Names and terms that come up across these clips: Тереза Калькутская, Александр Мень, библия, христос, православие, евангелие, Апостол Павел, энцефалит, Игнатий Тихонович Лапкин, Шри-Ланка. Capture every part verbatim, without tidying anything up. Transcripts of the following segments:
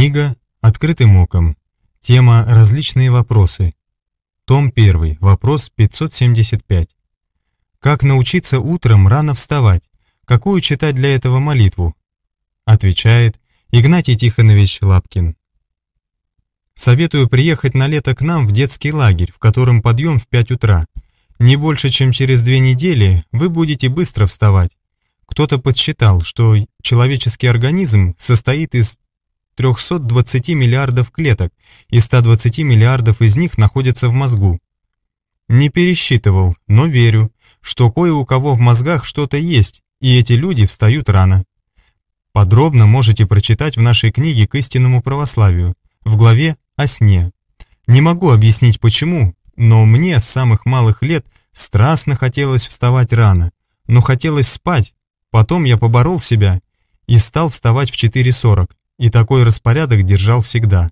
Книга «Открытым оком». Тема «Различные вопросы». Том первый. Вопрос пятьсот семьдесят пять. Как научиться утром рано вставать? Какую читать для этого молитву? Отвечает Игнатий Тихонович Лапкин. Советую приехать на лето к нам в детский лагерь, в котором подъем в пять утра. Не больше, чем через две недели вы будете быстро вставать. Кто-то подсчитал, что человеческий организм состоит из трёхсот двадцати миллиардов клеток, и ста двадцати миллиардов из них находятся в мозгу. Не пересчитывал, но верю, что кое у кого в мозгах что-то есть, и эти люди встают рано. Подробно можете прочитать в нашей книге «К истинному православию» в главе «О сне». Не могу объяснить почему, но мне с самых малых лет страстно хотелось вставать рано, но хотелось спать. Потом я поборол себя и стал вставать в четыре сорок, и такой распорядок держал всегда.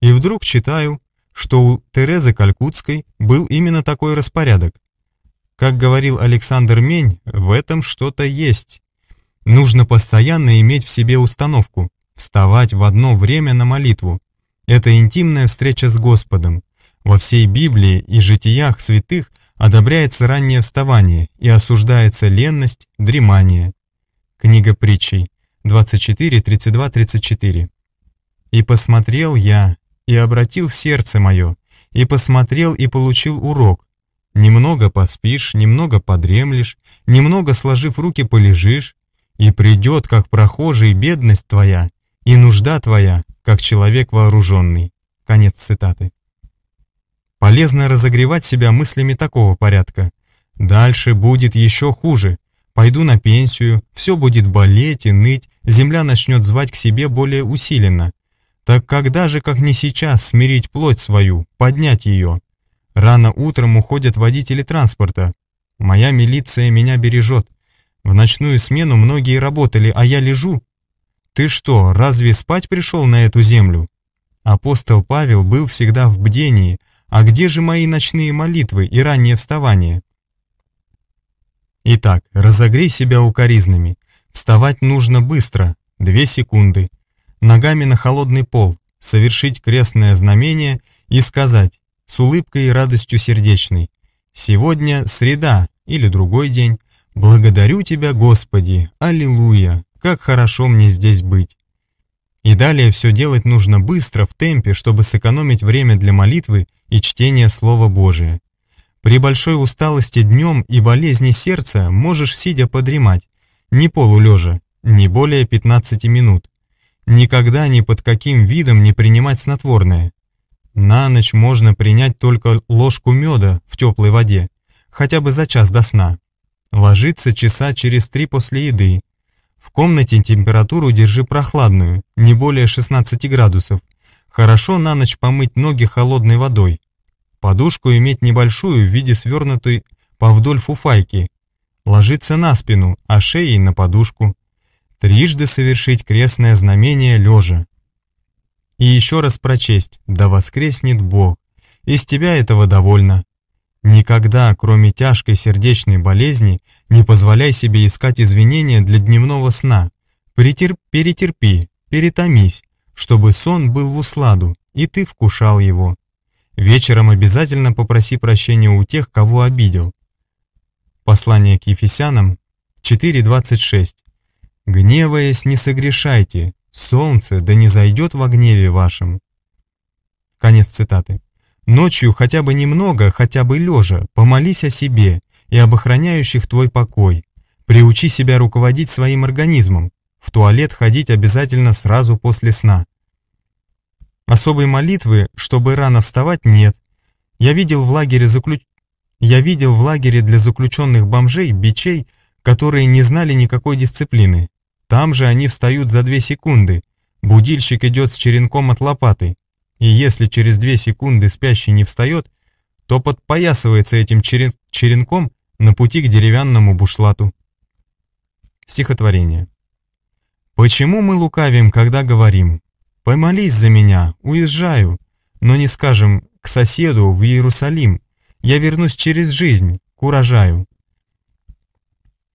И вдруг читаю, что у Терезы Калькутской был именно такой распорядок. Как говорил Александр Мень, в этом что-то есть. Нужно постоянно иметь в себе установку вставать в одно время на молитву. Это интимная встреча с Господом. Во всей Библии и житиях святых одобряется раннее вставание и осуждается ленность, дремание. Книга притчей, двадцать четыре, тридцать два, тридцать четыре. «И посмотрел я, и обратил сердце мое, и посмотрел и получил урок. Немного поспишь, немного подремлешь, немного сложив руки полежишь, и придет, как прохожий, бедность твоя, и нужда твоя, как человек вооруженный». Конец цитаты. Полезно разогревать себя мыслями такого порядка. Дальше будет еще хуже. Пойду на пенсию, все будет болеть и ныть, земля начнет звать к себе более усиленно. Так когда же, как не сейчас, смирить плоть свою, поднять ее? Рано утром уходят водители транспорта. Моя милиция меня бережет. В ночную смену многие работали, а я лежу. Ты что, разве спать пришел на эту землю? Апостол Павел был всегда в бдении. А где же мои ночные молитвы и раннее вставание? Итак, разогрей себя укоризнами. Вставать нужно быстро, две секунды. Ногами на холодный пол, совершить крестное знамение и сказать с улыбкой и радостью сердечной: «Сегодня среда или другой день. Благодарю Тебя, Господи, аллилуйя, как хорошо мне здесь быть». И далее все делать нужно быстро, в темпе, чтобы сэкономить время для молитвы и чтения Слова Божия. При большой усталости днем и болезни сердца можешь сидя подремать, не полулежа, не более пятнадцати минут. Никогда ни под каким видом не принимать снотворное. На ночь можно принять только ложку меда в теплой воде, хотя бы за час до сна. Ложиться часа через три после еды. В комнате температуру держи прохладную, не более шестнадцати градусов. Хорошо на ночь помыть ноги холодной водой. Подушку иметь небольшую в виде свернутой повдоль фуфайки. Ложиться на спину, а шеей на подушку. Трижды совершить крестное знамение лежа. И еще раз прочесть: «Да воскреснет Бог, из тебя этого довольно». Никогда, кроме тяжкой сердечной болезни, не позволяй себе искать извинения для дневного сна. Перетерп, перетерпи, перетомись, чтобы сон был в усладу, и ты вкушал его. Вечером обязательно попроси прощения у тех, кого обидел. Послание к Ефесянам четыре двадцать шесть. «Гневаясь, не согрешайте, солнце да не зайдет во гневе вашем». Конец цитаты. Ночью хотя бы немного, хотя бы лежа, помолись о себе и об охраняющих твой покой. Приучи себя руководить своим организмом. В туалет ходить обязательно сразу после сна. Особой молитвы, чтобы рано вставать, нет. Я видел в лагере, заключ... Я видел в лагере для заключенных бомжей, бичей, которые не знали никакой дисциплины. Там же они встают за две секунды. Будильщик идет с черенком от лопаты. И если через две секунды спящий не встает, то подпоясывается этим черен... черенком на пути к деревянному бушлату. Стихотворение. «Почему мы лукавим, когда говорим: помолись за меня, уезжаю, но не скажем к соседу в Иерусалим, я вернусь через жизнь, к урожаю.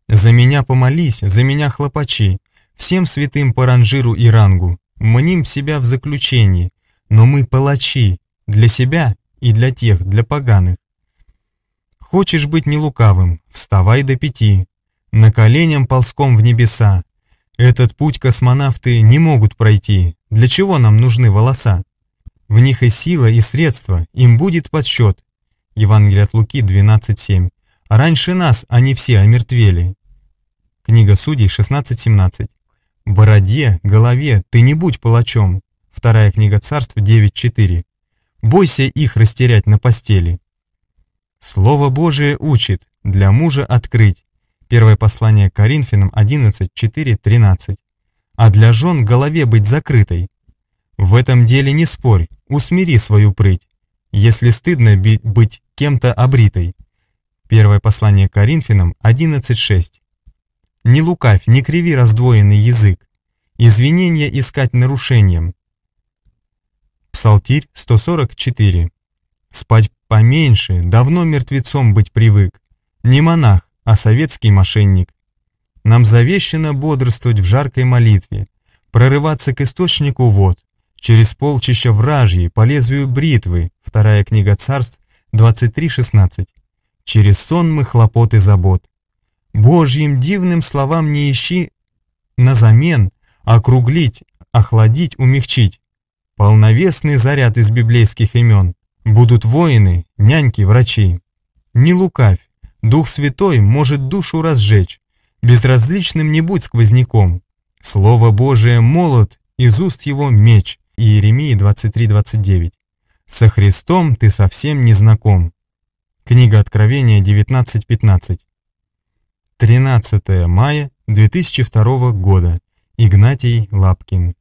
За меня помолись, за меня хлопачи, всем святым по ранжиру и рангу, мним себя в заключении, но мы палачи для себя и для тех, для поганых. Хочешь быть не лукавым, вставай до пяти, на коленям ползком в небеса. Этот путь космонавты не могут пройти, для чего нам нужны волоса? В них и сила, и средства, им будет подсчет. Евангелие от Луки двенадцать семь. Раньше нас они все омертвели. Книга Судей шестнадцать семнадцать. Бороде, голове, ты не будь палачом. Вторая книга Царств девять четыре. Бойся их растерять на постели. Слово Божие учит, для мужа открыть. Первое послание Коринфянам одиннадцать четыре тринадцать. А для жен голове быть закрытой. В этом деле не спорь, усмири свою прыть, если стыдно быть кем-то обритой. Первое послание Коринфянам одиннадцать шесть. Не лукавь, не криви раздвоенный язык, извинения искать нарушением. Псалтирь сто сорок четыре. Спать поменьше, давно мертвецом быть привык, не монах, а советский мошенник. Нам завещено бодрствовать в жаркой молитве, прорываться к источнику вод, через полчища вражьи, по лезвию бритвы, вторая книга Царств, двадцать три шестнадцать. Через сон мы хлопот и забот. Божьим дивным словам не ищи на замен, округлить, охладить, умягчить. Полновесный заряд из библейских имен. Будут воины, няньки, врачи. Не лукавь, Дух Святой может душу разжечь. Безразличным не будь сквозняком. Слово Божие молот, из уст его меч. Иеремии двадцать три двадцать девять. Со Христом ты совсем не знаком. Книга Откровения девятнадцать пятнадцать. тринадцатое мая две тысячи второго года. Игнатий Лапкин.